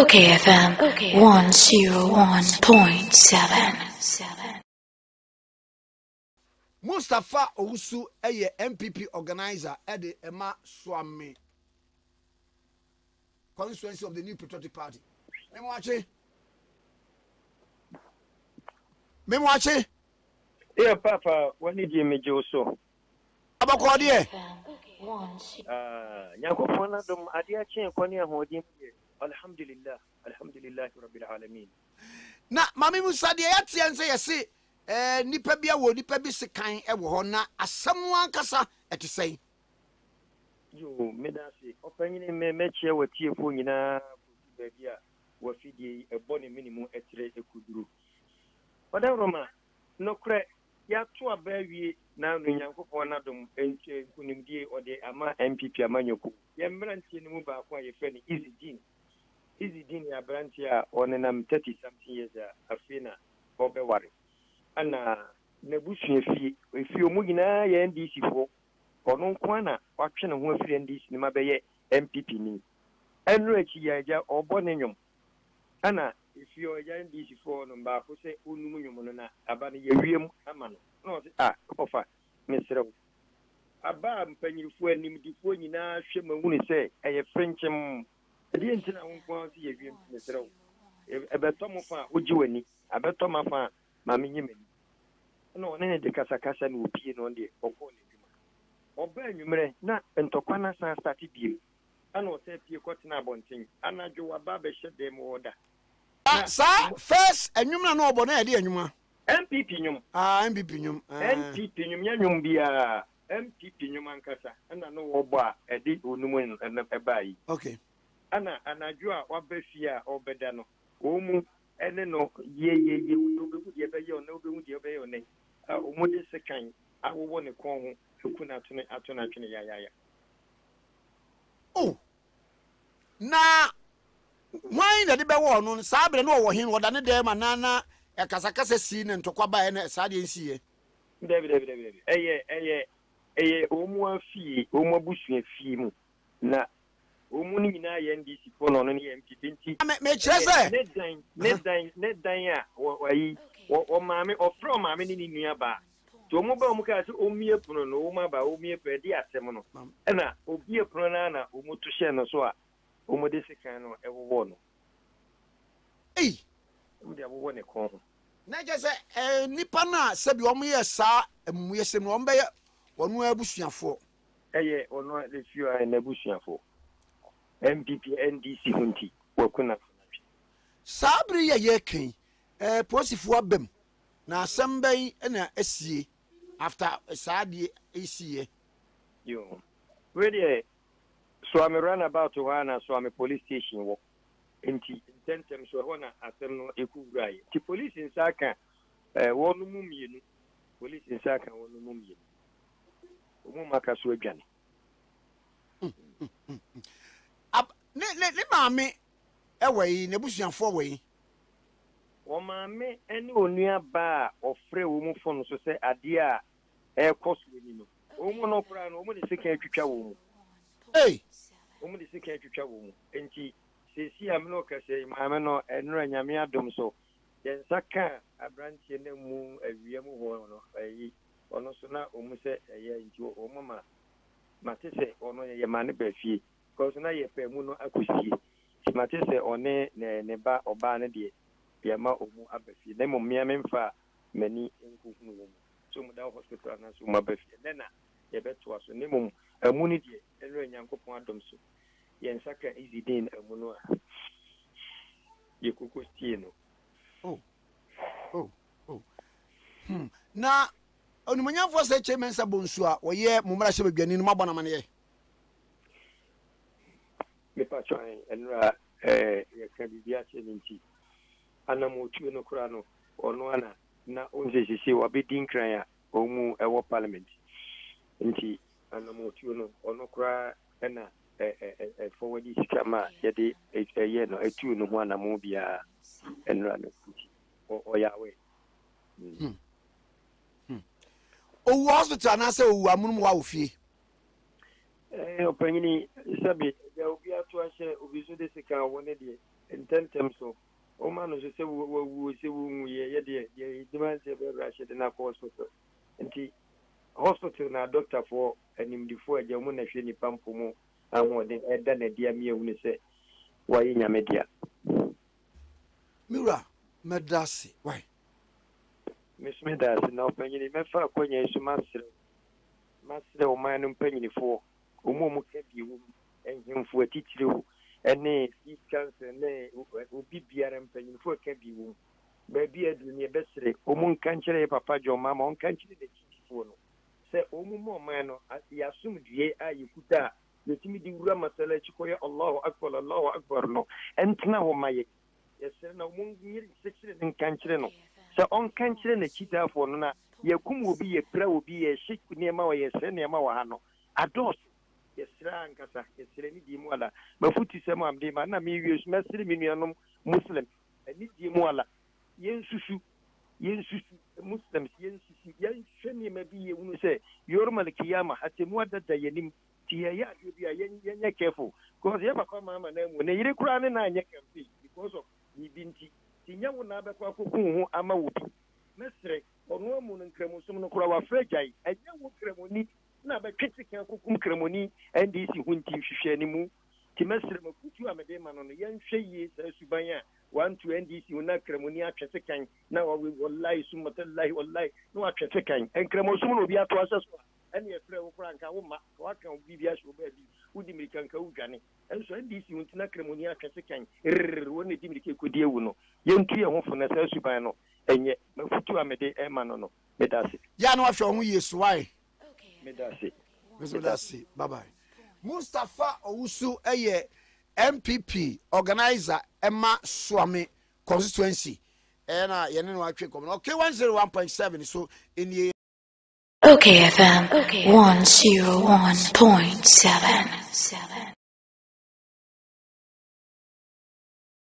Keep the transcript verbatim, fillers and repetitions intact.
Okay F M one oh one point seven. Mustapha Awusu est M P P organizer et de Emma Swami, constituency of the New Patriotic Party. Memoache. Memoache. Yeah, Papa, when did you meet Joso? Abakwa die. Ah, nyakofona dum adiache kwani ahodim. Alhamdulillah, alhamdulillah rabbil alamin. Na mami Musa die yatien se yesi. Eh nipa bia wo nipa bi sekan ewo ho na asam ankasa etisai. Yo medasi opanyini me mechie watiefo nyina ba bia wafidi ebo ne minimum etire ekuduru. Oda roma nokre ya to abawie na no nyankopon nadom enche kunimdie ode ama M P P amanyoko. Ye mrantie ne mu ba kwa ye fani easy din. Easy din ya brantia onenam thirty something years afina obe wari. Ana nebushye fi fi omugina ya N D C fo ono nko na watwe ne ho afiri N D C ni mabeye M P P ni enro echi ya ja obone nyom ana fi oja N D C fo no mba ko se onumu nyom no na aba ne yewiem ama no no ah ofa mesrew aba mpanyirfo animdifo nyina hwe mahu ne se eye frenchem edi entina ho nko se yewiem mesrew ebetomo fa ojiwani abetoma fa mami nyimeni no nene de kasa kasa ni opie no de okọ ne dwuma oba nwumre na ntokwa na san start bi ana o se pie kọtena abonten anadwo aba be hye dem order sa first enwumna na obo na de enwuma M P P nyum ah M P P nyum M P P nyum ya nyum bia M P P nyum ankasa ana no obo a edi onumu e bai okay ana anadwo a wabafia obeda no omu ene no ye ye ye udobu ye be yo no be hu ye be yo ne omode sekan awowo ne kon ho fukun atone atone atone ya ya ya oh na wine na de be wo no sabre na wo hin wo da ne de ma na na e kasa kasa si ne ntokwa ba ne saade nsi ye david david david eye eye eye omu afi omu abusu afi mu na omuni nyina ya N D C pono no ni M P P me chese net dan net dan net dan ya wayi o maami o from maami ni nua ba to mo ba mo ka se omie pono no o ma ba omie pe di asem no na obie pono na na o mutu hye no so a o mo de sekan no e wo no ei o de wo ne kon na chese nipa na se bi o mo ye sa emu ye se no o mbe ye wonu abusuafo eye ono le fio a na abusuafo M P P N D C hunti wakuna sabri ya yekin eh posifu abem na asembey na asie after saade asie yo really so am run about wana so am police station wo enti intentem so wana aserno ekugrai ti police insaka eh wonu mumienu police insaka wonu mumienu omu makaso adwane ne ne ne maame ewe ne busuanfo we o maame ene onua ba ofre wo mu fo no so se ade a e koso ni no o mu no kura no o mu de sika atwitwa wo mu ei o mu de sika atwitwa wo mu enti sesi am no ka se maame no enura nyame adom so den saka abrantie ne mu awia mu ho no ayi ono so na o mu se eya enti o mama matese ono ye mane ba fie because na ye pemu no akusie timate se one ne ne ba oba ne de ye ma omu abafie na mo mia memfa mani enkuhunu wo so mu da hospital na so mu abafie na na ye beto aso ne mo amu ne de eno nyankopon adom so ye nsaka easy din amu no a ye kokostino oh oh oh hmm na onu manyafo se chairman sabonsu a wo ye mo mara shebadwani no mabona mane ye me patron enra eh ya kadidia chenji ana motu no kura no ono ana na onje sisi wabidin kran ya omu ewo parliament nti ana motu no ono kura na eh eh forward iskama yedi eye no etu no ho ana mo bia enra no kuti oyawe hmm hmm o hospital na se o amunum wa ofie Opinioni sabi ya ubiatu ache ubizo de seka wone die intentemso o manu se se wo se wo muye ye de ye demand se be rache de na hospital nti hospital na doctor for animdifo aje mu na hwe ni pampo mu anwo de eda na dia mi ewu ni se wa ye nya media mira medasi why miss medasi na opinioni me fa kwenye isumasre masre o manu opinioni for Omo kebi wo enhimfo atitire wo ene cancer ne obi biara mpenyimfo kebi wo ba bia duni ebesere omo nkankyere papa joma ma onkankyere de chitifo no se omo mo ma no yasumdue ayikuta letimi di wura masala chikoye Allahu akbar Allahu akbar no entna wo maye yesere na omo ngiri sekire nkankyere no se onkankyere ne chitifo no na yakum obi ye pra obi ye shiku ne ma wo yesere ne ma wa hano ados yesran kasa yeslemi di mu ala mafuti sema amde ma na mi wius mesri minuanom muslim ni di mu ala yensusu yensusu muslim yensusu yensheni mabiye unu se yormal kiyama hatemu adada yenim tiya ya ya yenye kefo ko se ba kwa mama na mu ne yire kura ne na nyeke mpi because of ni binti tinya wona be kwa kokunhu ama wobi mesri onwo mu nkremu sum no kura wa frejai anya wo kremu ni na ba critical kokum kremoni ndc hunti hwehwe ni mu timesere makutu amede manono yanhwe yi sa subanya one two ndc una kremoni atwese kan na wallahi sumatallahi wallahi no atwese kan enkremo sumu no bia to aseso ani efre wo franka wo ma wa kan bibia so ba bi udi mirikan ka udwane enso ndc hunti na kremoni atwese kan woni di mirike kodi ewu no yentu ye ho fona sa suban no enye makutu amede e manono medase ya no afhwe ho yesu wai Medasi. Medasi. Bye bye. Mustapha Awusu eye M P P organizer Emma Swami constituency. Ena yenenu atwe komo. Okay one oh one point seven so in the Okay F M one oh one point seven.